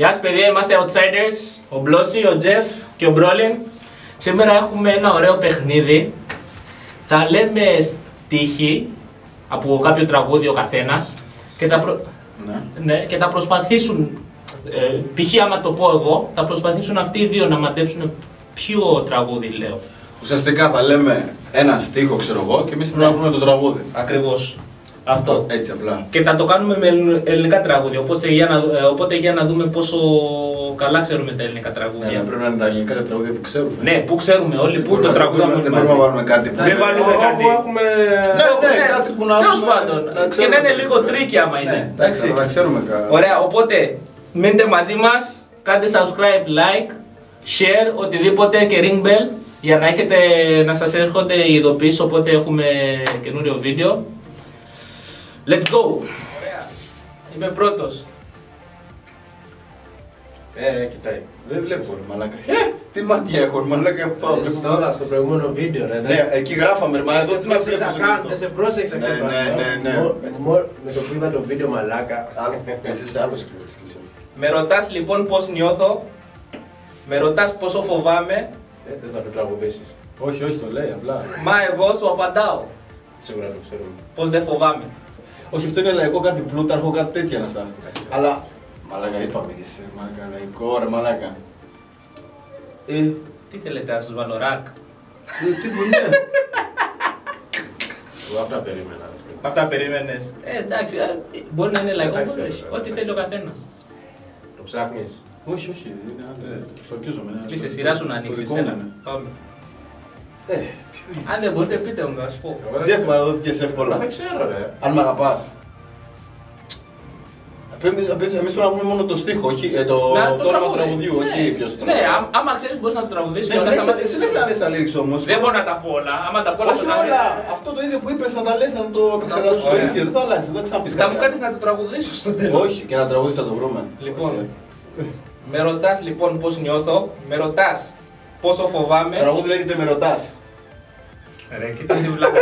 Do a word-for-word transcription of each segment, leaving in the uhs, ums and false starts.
Γεια σας παιδιά, είμαστε Outsiders, ο Blossy, ο Jeff και ο Broline. Σήμερα έχουμε ένα ωραίο παιχνίδι. Θα λέμε στίχη από κάποιο τραγούδι ο καθένας και θα, προ... ναι. Ναι, και θα προσπαθήσουν, ε, π.χ. άμα το πω εγώ, θα προσπαθήσουν αυτοί οι δύο να μαντέψουν ποιο τραγούδι λέω. Ουσιαστικά θα λέμε ένα στίχο, ξέρω εγώ, και εμείς θα ναι. πούμε το τραγούδι. Ακριβώς. Αυτό. Έτσι απλά. Και θα το κάνουμε με ελληνικά τραγούδια. Οπότε για να, οπότε, για να δούμε πόσο καλά ξέρουμε τα ελληνικά τραγούδια. Ναι, πρέπει να είναι τα ελληνικά τα τραγούδια που ξέρουμε. Ναι, που ξέρουμε όλοι. Πού το τραγουδάμε όλοι. Δεν μπορούμε να βάλουμε κάτι που δεν βάλουμε κάτι. Έχουμε... Ναι, ναι, ναι, κάτι που να βάλουμε. Τέλος πάντων. Και να είναι λίγο τρίκι άμα είναι. Εντάξει, να ξέρουμε κάτι. Ωραία, οπότε μείνετε μαζί μας. Κάντε subscribe, like, share, οτιδήποτε και ring bell για να, έχετε, να σας έρχονται οι ειδοποιήσεις όποτε έχουμε καινούριο βίντεο. Let's go! Ωραία. Είμαι πρώτος. Ε, κοιτάει. Δεν βλέπω ρε μαλάκα. Ε, τι μάτια έχω ρε μαλάκα, πάω. Βλέπω τώρα στο προηγούμενο βίντεο ρε. Ναι, εκεί γράφαμε ρε μαλάκα, εδώ τι να βλέπω. Δεν σε πρόσεξα καν. Ναι, ναι, ναι. Με το που είδα το βίντεο μαλάκα. Εσύ σε άλλο σκληρότης. Με ρωτάς λοιπόν πώς νιώθω. Με ρωτάς πόσο φοβάμαι. Δεν θα το τραγουδήσεις. Όχι, όχι, το λέει απλά. Μα εγώ σου απαντάω. Σίγουρα το ξέρουμε. Πώς δεν φοβάμαι. Όχι, αυτό είναι λαϊκό, κάτι πλούταρχο, κάτι τέτοια να στάνει. Αλλά... Μαλάκα, είπαμε και σε μαλάκα, λαϊκό, ρε μαλάκα. Ε... Τι θέλετε, να σας βάλω ρακ. Ε, τι δουλειά. Εγώ αυτά περίμενα. Αυτά περίμενες. Ε, εντάξει, μπορεί να είναι λαϊκό, ό,τι θέλει ο καθένας. Το ψάχνεις. Όχι, όχι, σοκίζομαι. Λύσε, σειρά σου να ανοίξεις, έλα, πάμε. Αν δεν μπορείτε πείτε μου, να σου πω. Τζεφ, παραδόθηκες εύκολα. Δεν ξέρω ρε. Αν μ' αγαπάς. Εμείς πρέπει να βρούμε μόνο το στίχο, όχι το όνομα τραγουδιού, όχι ποιος το. Ναι, άμα ξέρεις μπορείς να το τραγουδήσεις. Εσύ λες να λες αλήριξ όμως. Δεν μπορώ να τα πω όλα, άμα τα πω όλα. Όχι όλα, αυτό το ίδιο που είπες να τα λες, να το επεξεργάσεις το ίδιο, δεν θα αλλάξεις, δεν θα ξαναπείς κάτι. Θα μου κάνεις να το τραγουδήσεις στο τέλος. Όχι, και να τραγουδήσεις θα το βρούμε. Λοιπόν, με ρωτάς λοιπόν πώς νιώθω, με ρωτάς πόσο φοβάμαι. Τραγούδι λέγεται με ρωτάς. Ρε, κοίτα τι βλάκα,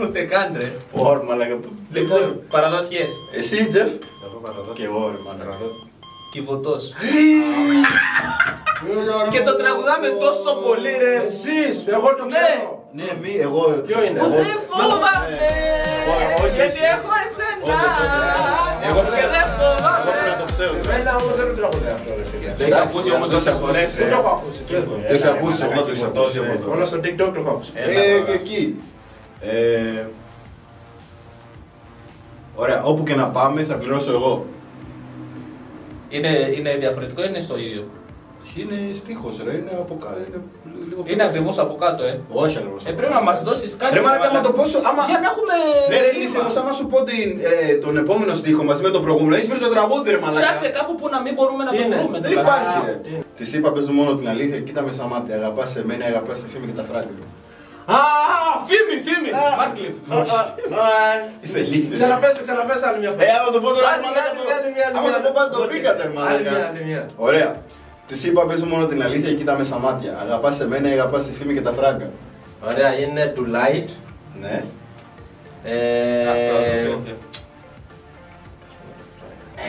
ούτε κάντε, ρε. Ωρ, μαλάκα, δεν ξέρω. Παραδόθηκες. Εσύ, Τζεφ. Εγώ παραδόθηκα. Και εγώ, ρε, μαλάκα. Κιβωτός. Και το τραγουδάμε τόσο πολύ, ρε. Εσείς, εγώ το ξέρω. Ναι, μη, εγώ, ποιο είναι. Πως δεν φοβάμαι, γιατί έχω εσένα. Εγώ δεν φοβάμαι. Εμένα όμως δεν τραγουδάει αυτό, ρε. Το έχεις ακούσει όμως τόσες φορές. Δεν το έχω ακούσει. Το έχεις ακούσει, εγώ το έχεις ακούσει. Όλα στο TikTok το έχω ακούσει. Ε, και εκεί. Ε, ωραία, όπου και να πάμε θα πληρώσω εγώ. Είναι, είναι διαφορετικό ή είναι στο ίδιο? Είναι στίχος ρε, είναι από κάτω. Είναι, λίγο είναι ακριβώς από κάτω, ε. Όχι ακριβώς. Ε, πρέπει να μας δώσεις κάτι. Πρέπει να κάνουμε το πόσο. Άμα... Για να έχουμε. Ναι, ρε, ηλίθιε, όμως άμα σου πω την, ε, τον επόμενο στίχο μαζί με τον προηγούμενο, έχεις βρει το τραγούδι, ρε μαλάκα. Ψάξε κάπου που να μην μπορούμε να το βρούμε. Δεν υπάρχει, ρε. Της είπα, παίζω μόνο την αλήθεια, κοίτα με στα μάτια. Αγαπάς εμένα, αγαπάς τη φήμη και τα φράγκα. Ααααα! Φίμη, φίμη! Mad Clip! Είσαι λίθιος. Ξαναπέσαι, ξαναπέσαι άλλη μια φορά. Ε, άμα το πω τώρα, άμα το πω πάλι το βρήκατε, μαλάκα. Ωραία. Της είπα, πες μόνο την αλήθεια και κοίτα με στα μάτια. Αγαπάς εμένα, αγαπάς τη φήμη και τα φράγκα. Ωραία, είναι too light. Ναι.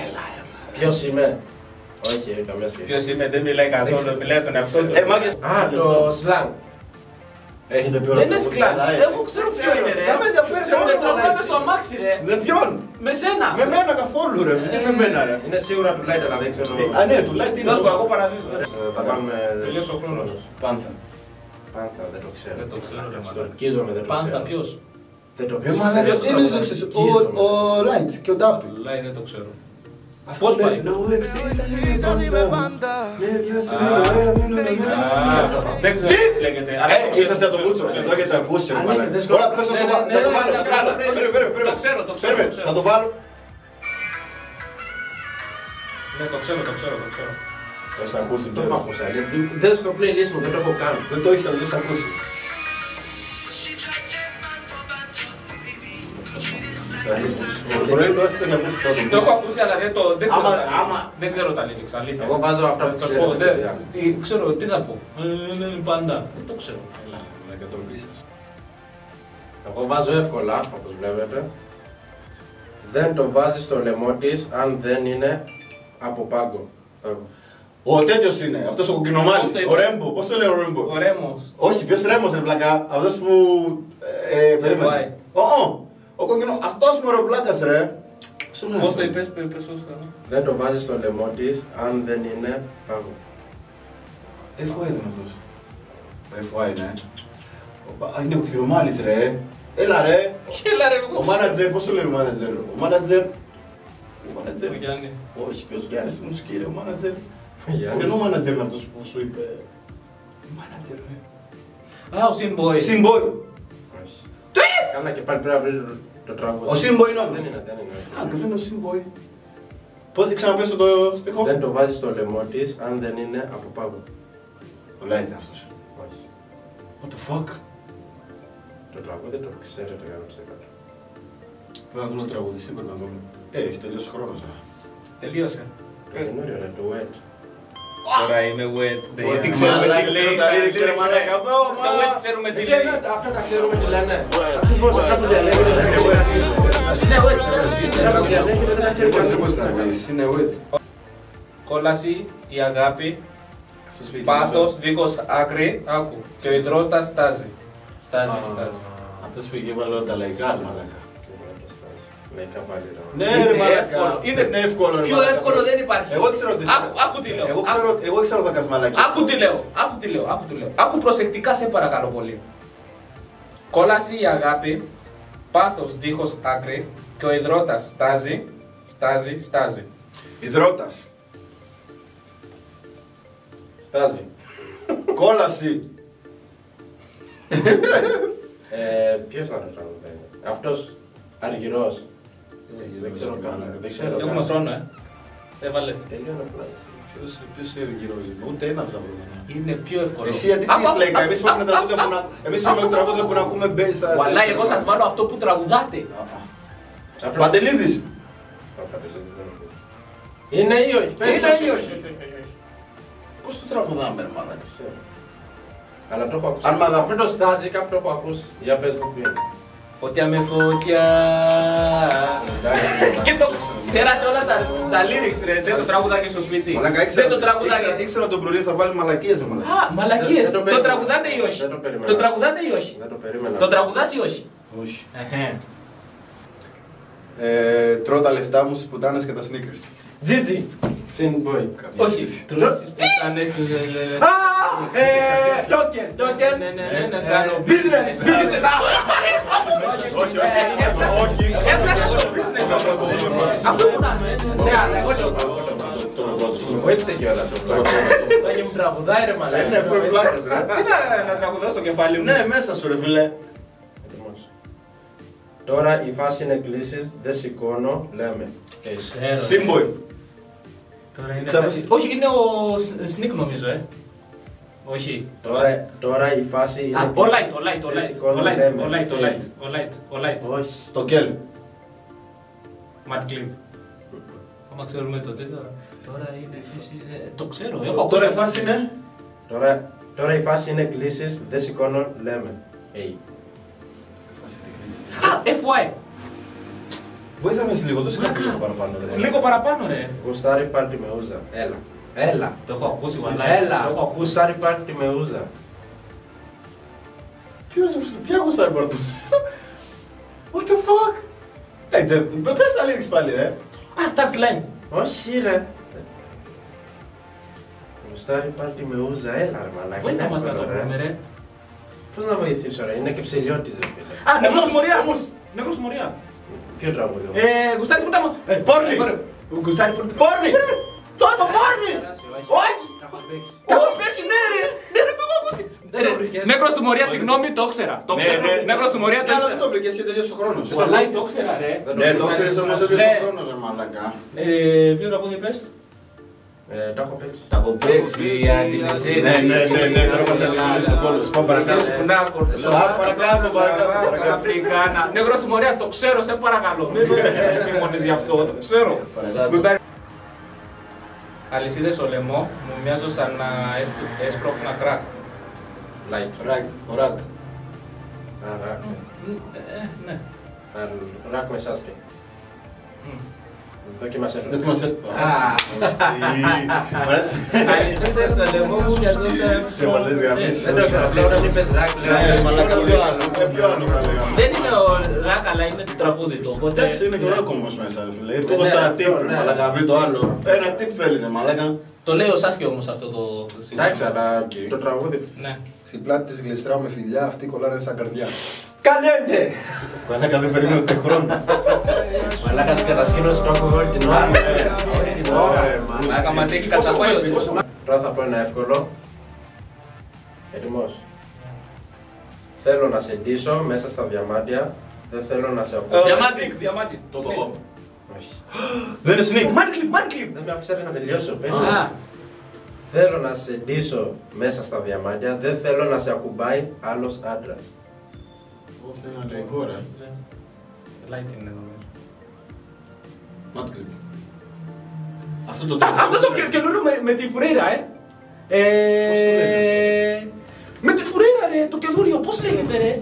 Έλα, ρε. Ποιος είμαι? Όχι, καμία σχέση. Ποιος είμαι, δεν μιλάει καθόλου, μιλάει τον εαυτό του. Α, το slang. Έχετε πει όλα. Δεν είναι σκλάν, εγώ ξέρω ποιο είναι ρε. Δεν με ενδιαφέρει ρε. Δεν τραβάμε στο αμάξι ρε. Με ποιον? Με σένα. Με μένα καθόλου ρε, δεν με μένα ρε. Είναι σίγουρα του light αλλά δεν ξέρω. Α ναι, του light είναι. Δώσπα, εγώ παραδίδω ρε. Θα πάμε... Τελείωσε ο χρόνος. Πάνθα. Πάνθα, δεν το ξέρω. Δεν το ξέρω ρε. Στορκίζομαι, δεν το ξέρω. Πάνθα ποιος? Δεν το ξέρω. Ο light και ο ντάπι. Ο light δεν το ξέρω. Πώς πάει? Δεν ξέρω τι λέγεται. Είσαστε από τον Κούτσο, το έχετε ακούσει. Τώρα θα σας το βάλω. Δεν το βάλω, θα κάνω. Το ξέρω, το ξέρω. Θα το βάλω. Ναι, το ξέρω, το ξέρω, το ξέρω. Το έχεις ακούσει, δεν το έχω ακούσει. Δεν στο playlist μου, δεν το έχω κάνει. Δεν το έχεις ακούσει. Το έχω ακούσει αλλά δεν ξέρω τα lyrics. Εγώ βάζω αυτά που σας πω. Ξέρω τι να πω. Πάντα. Δεν το ξέρω. Εγώ βάζω εύκολα όπως βλέπετε. Δεν το βάζει στο λαιμό της αν δεν είναι Από πάγκο. Ο τέτοιο είναι, αυτό ο κοκκινομάλης, ο Ρέμπο. Πώ το λέει ο Ρέμπο? Ο Ρέμο. Όχι, ποιο Ρέμο είναι βλακά, αυτό που. Ε, περίμενε. Ω, ο κοκκινό. Αυτό είναι ο βλάκα, ρε. Πώ το είπε, δεν το βάζει στο λαιμό τη, αν δεν είναι πάγο. Εφ Ο Άι δεν είναι αυτό. Εφ Ο Άι είναι. Είναι ο κοκκινομάλης, ρε. Έλα ρε. Ο μάνατζερ, πώ το λέει ο μάνατζερ? Ο μάνατζερ. Ο μάνατζερ. Ο Γιάννη. Όχι, ποιο Γιάννη, μου σκύρε, ο μάνατζερ. Ενώ ο μάνατζερ είναι αυτός που σου είπε. Ο μάνατζερ είναι. Α, ο Σιμποϊ. Σιμποϊ. Τι! Κάνα και πάλι πρέπει να βρει το τραγούδι. Ο Σιμποϊ είναι όμως. Φρακ, δεν είναι ο Σιμποϊ. Πότε ξαναπέσω το στίχο. Δεν το βάζει στο λαιμό της αν δεν είναι από πάγο. Ο Λάιτ είναι αυτός. Όχι. What the fuck. Το τραγούδι το ξέρετε για να ψηφίσετε κάτω. Πρέπει να δούμε το τραγούδι, πρέπει να δούμε. Ε, έχει τελειώσει χρόνος. Τελείωσε. Το γνώριο είναι το wet. Τώρα είμαι wet, δεν ξέρουμε τι λέει, δεν ξέρουμε αν εκατό, μα... Τα wet ξέρουμε τι λέει. Αυτά τα ξέρουμε τι λένε. Πώς τα διαλέγουν, είναι wet. Είναι wet. Είναι wet. Κόλαση, η αγάπη, πάθος, δίχως άκρη, άκου. Και ο υδρότας στάζει. Στάζει, στάζει. Αυτός που είχε βάλει όλα τα λαϊκά, μαλάκα. Λαϊκά πάλι ρε. Ναι ρε μαλάκα. Είναι εύκολο ρε. Πιο εύκολο δεν υπάρχει. Εγώ ξέρω τι λέω. Άκου τι λέω. Εγώ ξέρω τα κασμαλάκια. Άκου τι λέω. Άκου τι λέω. Άκου τι λέω. Άκου προσεκτικά σε παρακαλώ πολύ. Κόλαση η αγάπη, πάθος δίχως άκρη και ο υδρότας στάζει, στάζει, στάζει. Υδρότας. Στάζει. Κόλαση. Ποιος θα είναι ο αυτός αργυρός. Δεν ξέρω καν. Έχουμε χρόνο, ε. Δεν βάλε. Τελειώνω απλά. Ποιος είναι αργυρός, ούτε ένα θα βρούμε. Είναι πιο εύκολο. Εσύ γιατί πεις λέκα, εμείς πάμε τραγούδια που να ακούμε μπέι στα... Βαλά, εγώ σας βάλω αυτό που τραγουδάτε. Παντελίδης. Είναι ή όχι. Είναι ή όχι. Πώς το τραγουδάμε, μάνα, ξέρω. Αλλά το έχω ακούσει. Αν μαδαφρή το στάζει, κάπου το έχω ακούσει. Για πες μου ποιο είναι. Φωτιά με φωτιά. Και το ξέρατε όλα τα lyrics ρε, δεν το τραγουδάκι στο σπίτι. Δεν το τραγουδάκι. Ήξερα τον Broline θα βάλει μαλακίες. Α, μαλακίες. Το τραγουδάτε ή όχι. Το τραγουδάτε ή όχι. Το τραγουδάς ή όχι. Όχι. Τρώω τα λεφτά μου στις πουτάνες και τα sneakers. Τζιτζι. Σινμπόι. Όχι. Τρώω στις πουτάνες και τα sneakers. Token, token, κάνω business, business. Έφτασε το business. Αυτό που να. Ναι, αλλά εγώ το πάω. Έτσι κιόλας το πράγμα. Θα γίνει τραγουδάει ρε μαλάκα. Είναι προβλάκας ρε. Τι να τραγουδάω στο κεφάλι μου. Ναι, μέσα σου ρε φίλε. Τώρα η φάση είναι κλήσεις, δεν σηκώνω, λέμε. Σύμποϊ. Όχι, είναι ο Snik νομίζω ε. Όχι. Τώρα η φάση είναι... Α, ο light, ο light, ο light, ο light, ο light, ο light, ο light, ο light. Όχι. Το κέλ. Mad Clip. Άμα ξέρουμε το τέτοιο. Τώρα είναι φύση... Το ξέρω, έχω ακούσει. Τώρα η φάση είναι... Τώρα η φάση είναι κλήσεις, δεν σηκώνω, λέμε. Hey. Α, Εφ Ο Άι. Βοήθαμε σε λίγο, δώσε κάτι λίγο παραπάνω ρε. Λίγο παραπάνω ρε. Γουστάρι πάρτι με ούζα. Έλα. Έλα, το έχω ακούσει μαλάκα. Έλα, το έχω ακούσει σαν πάρτι με ούζα. Ποιος, ποια γουστάρι πάρτι με ούζα. What the fuck. Ε, Jeff, πες τα lyrics πάλι ρε. Α, τάξ λένε. Όχι ρε. Γουστάρι πάρτι με ούζα, έλα ρε μαλάκα. Βοήθα μας να το πούμε ρε. Πώς να βοηθήσω ρε, είναι και ψηλιώτης ρε φίλε. Α, νεκρωστουμορία όμως. Νεκρωστουμορία. Ποιο τραγούδιο. Ε, γουστάρι πουτά μου. Πόρνη. Γουστάρι πουτά μου. Πόρνη. Το είπα πόρνη. Όχι. Τα έχω παίξει ναι ρε. Ναι ρε το έχω ακούσει. Νεκρωστουμορία συγγνώμη το ήξερα. Το ήξερα. Νεκρostoumoria το ήξερα. Δεν το βρήκες και τελείωσε ο χρόνος. Βαλάει το ήξερα ρε. Ναι το ήξερες όμως τελείωσε ο χρόνος ρε μαλακά. Ποιο τραγούδι πες. Τα έχω παίξει. Τα έχω παίξει, αντιλασσί. Ναι, ναι, ναι, ναι, τρόπος να λειτουργήσει ο κόλος. Πάμε παρακάτω. Πάμε παρακάτω, παρακάτω. Στα Αφρικάνα. Νεκρωστουμορία, το ξέρω, σε παρακαλώ. Μην μόνες γι' αυτό, το ξέρω. Αλυσίδες στο λαιμό, μου μοιάζω σαν να έσπρωχνα κράκ. Λάιτ. Ράκ, ο ράκ. Α, ράκ. Ναι. Ράκ με σάσκε. Δοκιμασέ το. Δοκιμασέ το. Ααααα. Μου αρέσει. Ανησύτε στο λαιμό μου και αυτό σε μαζές γραμμίσεις. Δεν το έκανα, δεν είπες ρακ. Δεν είναι ο ρακ, αλλά είναι το τραγούδι του. Εντάξει, είναι και ο ρακ όμως μέσα, ρε φίλε. Του έδωσα τύπ, μαλακα, βρει το άλλο. Ένα τύπ θέλεις, μαλακα. Το λέει ο Σάσκε όμως αυτό το σύνταγμα. Εντάξει, αλλά το τραγούδι. Στην πλάτη της γλιστράω με φιλιά, αυτή κολλάνε σαν καρδιά. Καλιόντε! Μαλάκα, δεν περιμένω τον χρόνο. Μαλάκα, στην κατασκήνωση του έχουμε όλη την ώρα. Μαλάκα, μας έχει καταφάει ο τύπος. Τώρα θα πω ένα εύκολο. Ερημός. Θέλω να σε ντύσω μέσα στα διαμάντια. Δεν θέλω να σε ακούω. Διαμάντι! Διαμάντι! Το πω. Όχι. Δεν είναι snik. Mad Clip, Mad Clip! Δεν με αφήσατε να τελειώσω. Θέλω να σε ντύσω μέσα στα διαμάντια. Δεν θέλω να σε ακουμπάει άλλος άντρας. Αυτό είναι ένα λαϊκό, ρε. Lighting είναι εδώ μέσα. Mad Clip. Αυτό το καινούριο με τη φουρέιρα, ε! Με τη φουρέιρα, ρε, το καινούριο, πώς λέγεται, ρε!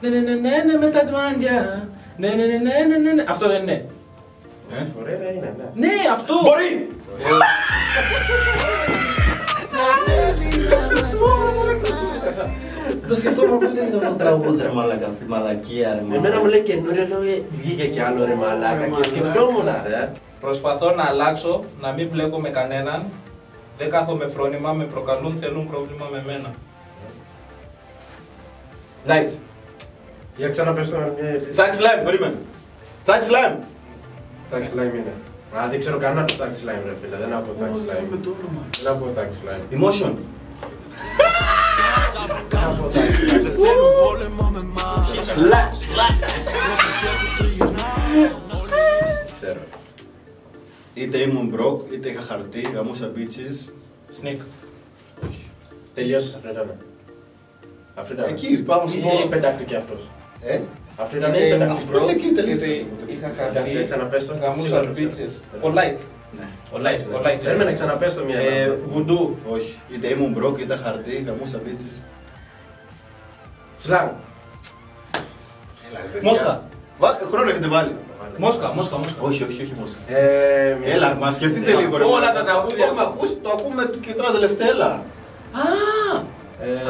Ναι, ναι, ναι, ναι, μες τα διαμάντια. Ναι, ναι, ναι, ναι, ναι, αυτό δεν είναι. Ναι, φουρέιρα είναι, ναι. Ναι, αυτό! Μπορεί! Το σκεφτόμουν πριν λέει το τραγούδι ρε μαλάκα, αυτή μαλακία ρε μαλάκα. Εμένα μου λέει καινούριο, λέω βγήκε κι άλλο ρε μαλάκα και σκεφτόμουν ρε. Προσπαθώ να αλλάξω, να μην μπλέκω με κανέναν. Δεν κάθομαι φρόνημα, με προκαλούν, θέλουν πρόβλημα με μένα. Light. Για ξαναπέσω μια ειρήνη. Thanks slime, περίμενε. Thanks slime. Thanks slime είναι. Α, δεν ξέρω κανένα το thanks slime ρε φίλε, δεν ακούω thanks slime. Δεν ακούω thanks slime. Emotion. Ξέρω. Είτε ήμουν μπροκ, είτε είχα χαρτί, γαμούσα bitches. Snik. Τελειώσεις αυτή ήταν. Εκεί, πάμε σου πω. Είναι η πεντάκτηκε αυτός. Ε? Αυτή ήταν η πεντάκτηκε. Αυτό είναι εκεί, τελείωσε. Είχα χαρτί, ξαναπέστω, γαμούσα bitches. Ο light. Ο light, ο light. Έμενε ξαναπέστω μια Ελλάδα. Βουντού. Όχι. Είτε ήμουν μπροκ, είτε χαρτί, γαμούσα bitches. Σλάγκ. Μόσχα. Χρόνο έχετε βάλει. Μόσχα, Μόσχα, Μόσχα. Όχι, όχι, όχι Μόσχα. Έλα, μα σκεφτείτε λίγο ρε. Όλα τα τραγούδια. Το ακούμε και τώρα τελευταία, έλα. Α!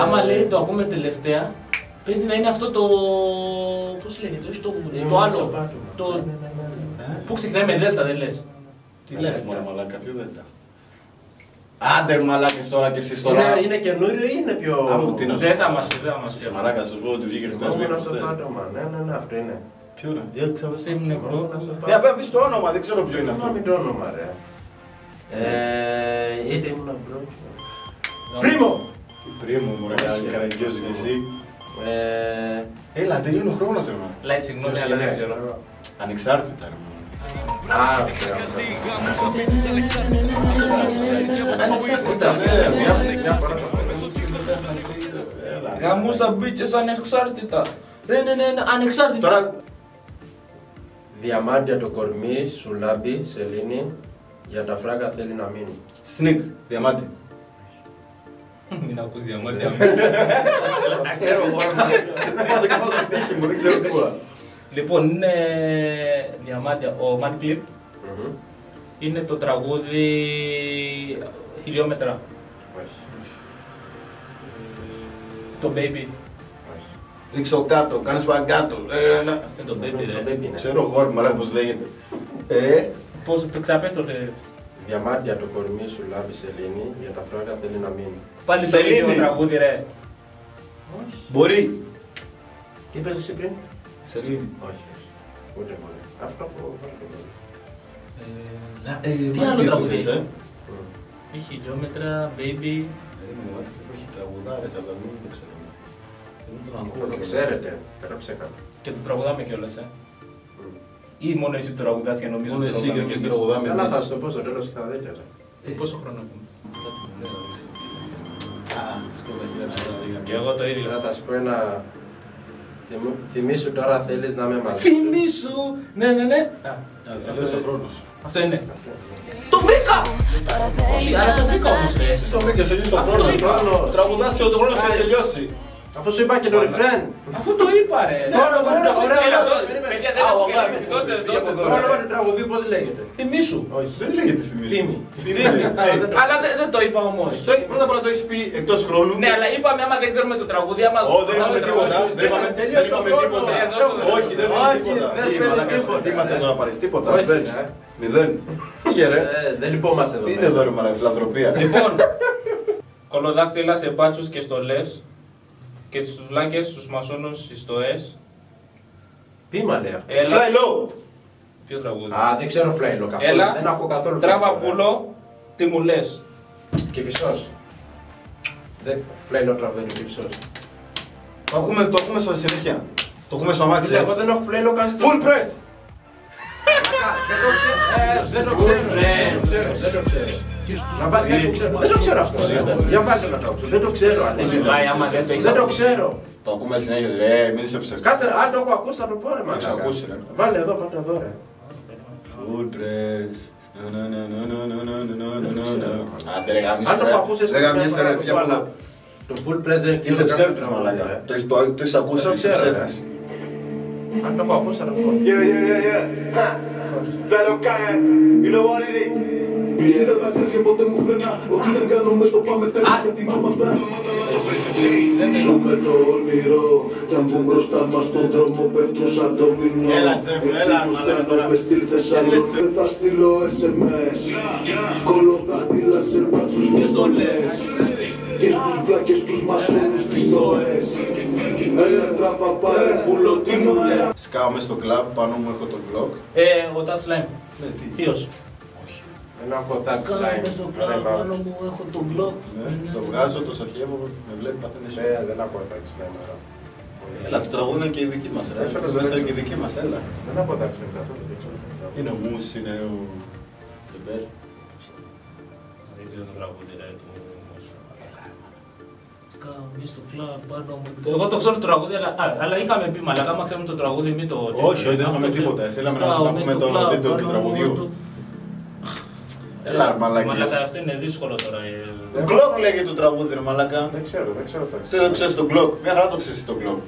Άμα λέει το ακούμε τελευταία, παίζει να είναι αυτό το... πώς λέγεται, όχι το... το άλλο. Το... που ξεκινάει με δέλτα, δεν λες. Τι λες μωρέ μαλάκα, ποιο δέλτα. Άντε μαλάκες τώρα και εσείς τώρα. Είναι καινούριο ή είναι πιο... δεν θα μας πει, δεν θα μας πει. Σε μαλάκα, σας πω ότι βγήκε χτες μήκες χτες. Ναι, ναι, ναι, αυτό είναι. Ποιο είναι. Για ξαπαστεί μου νεκρό. Ναι, πρέπει να πεις το όνομα, δεν ξέρω ποιο είναι αυτό. Μην το όνομα ρε. Είτε ήμουν αυρό. Πρίμο! Πρίμο μου ρε, καραγκιός και εσύ. Έλα, τελείωνε ο χρόνος ρε μα. Λάιτ, συγγνώμη, αλλά δεν ξέρω. Ανεξάρτητα ρε. Γαμούσα μπίτσες ανεξάρτητα. Ναι, ναι, ναι, ανεξάρτητα. Τώρα... διαμάντια το κορμί, σουλάμπι, σελήνη. Για τα φράγκα θέλει να μείνει. Snik, διαμάντι. Μην ακούς διαμάντια. Ξέρω μόνο. Πάτε κάπου στην τύχη μου, δεν ξέρω τίποτα. Λοιπόν, είναι διαμάντια, ο Mad Clip mm-hmm. είναι το τραγούδι χιλιόμετρα. Όχι. Το Baby. Όχι. Ρίξω κάτω, κάνεις παγκάτω. Αυτό είναι το Baby ρε. Το baby, ξέρω χώρο, μαλάκα πώς λέγεται. ε. Πώς, ξαπέστοτε. Διαμάντια το κορμί σου λάβει σελήνη, για τα φράγκα θέλει να μείνει. Πάλι το ίδιο τραγούδι ρε. Όχι. Μπορεί. Τι είπες εσύ πριν. Σελήνη. Όχι, ούτε μπορεί. Αυτό που βάλει. Τι άλλο τραγουδείς, ε? Μη χιλιόμετρα, baby. Περίμενε, μάτι, έχει τραγουδάρες, αλλά δεν ξέρω. Δεν τον ακούω. Το ξέρετε, έγραψε κάτω. Και το τραγουδάμε κιόλας, ε. Ή μόνο εσύ το τραγουδάς και νομίζω ότι το τραγουδάμε. Μόνο εσύ και το τραγουδάμε. Αλλά θα σου το πω στο τέλος θα δείτε. Πόσο χρόνο έχουμε. Και εγώ το ίδιο θα σου πω ένα... θυμήσου τώρα θέλεις να με μαζί. Θυμήσου! Ναι, ναι, ναι. Αυτός ο χρόνος. Αυτό είναι. Το βρήκα! Άρα το βρήκα όμως. Εσύ το βρήκες, είναι το χρόνο. Τραγουδάσαι ότι ο χρόνος θα τελειώσει. Αφού σου είπα και το ρεφρέν. Αφού το είπα ρε. Τώρα ο χρόνος θα τελειώσει. Παιδιά δεν Το όνομα του τραγουδίου πώς λέγεται? Θυμήσου. Δεν λέγεται Θυμήσου. Αλλά δεν το είπα όμως. Πρώτα απ' όλα το έχεις πει εκτός χρόνου. Ναι, αλλά είπαμε άμα δεν ξέρουμε το τραγούδι. Όχι, δεν είπαμε τίποτα. Δεν είπαμε τίποτα. Όχι, δεν είπαμε τίποτα. Τι είμαστε εδώ να πάρεις τίποτα? Μηδέν. Φύγε ρε. Δεν λυπόμαστε εδώ. Τι είναι εδώ ρε μάρα, φιλανθρωπία. Λοιπόν, κολοδάκτυλα σε μπάτσους και στολές και στους βλάκες, στους μασόνους, στις στοές. Πήμα λέει αυτό. Flylo! Ποιο τραγούδι? Α, δεν ξέρω flylo καθόλου. Έλα, δεν ακούω καθόλου. Τράβα πουλό, τι μου λες. Κυφισός. Δεν flylo τραβαίνει κυφισός. Το ακούμε, το ακούμε στο συνέχεια. Το ακούμε στο αμάξι. Εγώ δεν έχω flylo καν. Fullpress! Δεν το ξέρω. Δεν το ξέρω. Δεν το ξέρω αυτό. Για βάζω να το άκουσα. Δεν το ξέρω αν έχει πάει άμα δεν το έχεις. Δεν το ξέρω. Το ακούμε συνέχεια. Ε, μην είσαι ψεύτης. Κάτσε, αν το έχω ακούσει θα το πω ρε μαλάκα. Βάλε εδώ, πάτε εδώ ρε. Fullpress. Άντε ρε γαμίσου ρε. Δεν γαμίσαι ρε, φύγε από εδώ. Το fullpress δεν ξέρω. Είσαι ψεύτης μαλάκα. Το έχεις ακούσει, είσαι ψεύτης. Αν το έχω ακούσει θα το πω. Yeah, yeah, yeah. Φέλο κάνε. You know what it is. Είδα δάκρυς και ποτέ μου φρενά. Ότι δεν κάνουμε το πάμε τέλος γιατί μάμα φτάνουμε. Ζούμε το όνειρο κι αν που μπροστά μας τον δρόμο πέφτουν σαν ντομινό. Έτσι τους κάνουμε στη Θεσσαλονίκη. Δεν θα στείλω ες εμ ες. Κολοδάχτυλα σε μπάτσους και στολές και στους βλάκες τους μασόνους τις στοές. Τραβά πάρε πουλό τι μου λέει. Σκάω μες στο κλαμπ, πάνω μου έχω τον κλοκ. Ε, ο Touchline. Θείος. Ενώ έχω θάξει slime. Πάνω μου έχω τον Glock. Το βγάζω, το σοχεύω, με βλέπει παθαίνει σου. Ναι, δεν έχω θάξει slime. Έλα, το τραγούδι είναι και η δική μας. Μέσα και η δική μας, έλα. Δεν έχω θάξει slime καθόλου. Είναι ο Μους, είναι ο Τεμπέλ. Δεν ξέρω το τραγούδι, ρε, του Μους. Σκάω μη στο κλαμπ, πάνω μου. Εγώ το ξέρω το τραγούδι, αλλά είχαμε πει μαλακά, άμα ξέρουμε το τραγούδι, μην το... Όχι, δεν είχαμε τίποτα. Θέλαμε να πούμε τον τίτλο του τραγουδιού. Έλα ρε μαλάκες. Μαλάκα αυτό είναι δύσκολο τώρα. Γκλοκ λέγεται το τραγούδι ρε μαλάκα. Δεν ξέρω, δεν ξέρω το. Δεν ξέρεις τον Γκλοκ, μια χαρά το ξέρεις τον Γκλοκ.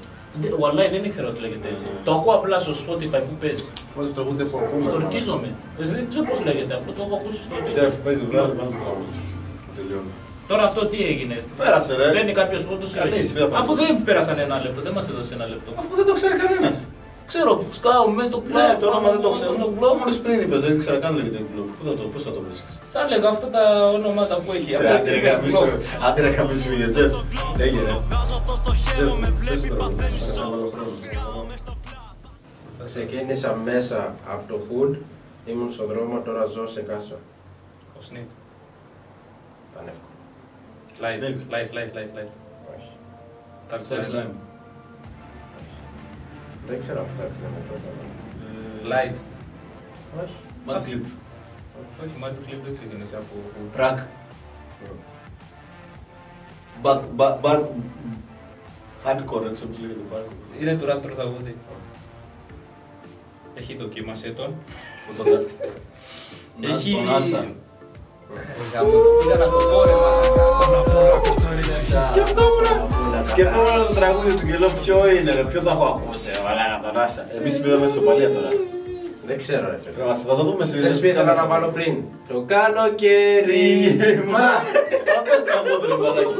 Ουαλάι δεν ήξερα ότι λέγεται έτσι. Το ακούω απλά στο Spotify που παίζει. Φάζει το τραγούδι που ακούμε. Στορκίζομαι. Δεν ξέρω πώς λέγεται, απλά το έχω ακούσει στο Spotify. Jeff, παίζει το βράδυ, πάνε το τραγούδι σου. Τελειώνει. Τώρα αυτό τι έγινε? Πέρασε ρε. Παίρνει κάποιος πόντος. Αφού δεν πέρασαν ένα λεπτό, δεν μας έδωσε ένα λεπτό. Αφού δεν το ξέρει κανένας. Ξέρω, που σκάω μέσα στο πλάι. Ναι, το όνομα δεν το ξέρω. Μόλις πριν είπες, δεν ήξερα καν λέγεται Glock. Πού θα το, πώς θα το βρίσκεις? Τα έλεγα αυτά τα ονόματα που έχει. Άντε ρε γαμίσου, άντε ρε γαμίσου, για Τζεφ. Λέγε ρε. Ξεκίνησα μέσα από το hood, ήμουν στον δρόμο, τώρα ζω σε κάσα. Ο Snik. Πανεύκο. Light, light, light, light, light. Όχι. Touchline. Δεν ξέρω αν θα ξέρουμε τότε. Light. Όχι. Mad Clip. Όχι, Mad Clip δεν ξεκίνησε από... Rack. Back, back, back... Hardcore, έτσι όπως λέγεται το Hardcore. Είναι του Rack το τραγούδι. Έχει δοκίμασε τον. Έχει... Τον Άσα. Ήταν από κόρεμα. Σκεφτόμουν. Σκεφτόμουν το τραγούδι του Γελό, ποιο είναι ρε, ποιο θα έχω ακούσει ρε μαλάκα τον Άσα. Εμείς πήραμε στο παλιά τώρα. Δεν ξέρω ρε φίλε. Θα το δούμε σε... Ξέρεις πήραμε να βάλω πριν. Το καλοκαίρι μα... Αυτό το τραγούδι ρε μαλάκι.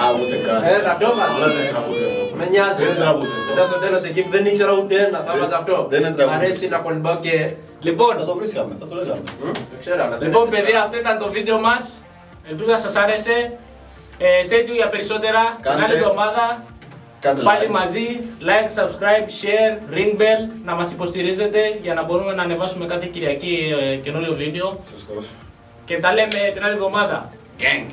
Α, ούτε καν. Ε, τα ντόμαστε. Αλλά δεν τραγούδι αυτό. Με νοιάζει. Δεν τραγούδι αυτό. Ήταν στο τέλος εκεί που δεν ήξερα ούτε ένα, θα βάζω αυτό. Δεν είναι τραγούδι. Μ' αρέσει να κολυμπάω και... Λοιπόν... Θα το βρίσκαμε, θα το λέγαμε. Δεν ξέρω, αλλά δεν... Λοιπόν παιδιά, αυτό ήταν το βίντεο μας. Ελπίζω να σας άρεσε. Stay tuned για περισσότερα, την άλλη εβδομάδα, πάλι μαζί, like, subscribe, share, ring bell, να μας υποστηρίζετε για να μπορούμε να ανεβάσουμε κάθε Κυριακή καινούριο βίντεο. Σωστός. Και τα λέμε την άλλη εβδομάδα. Gang!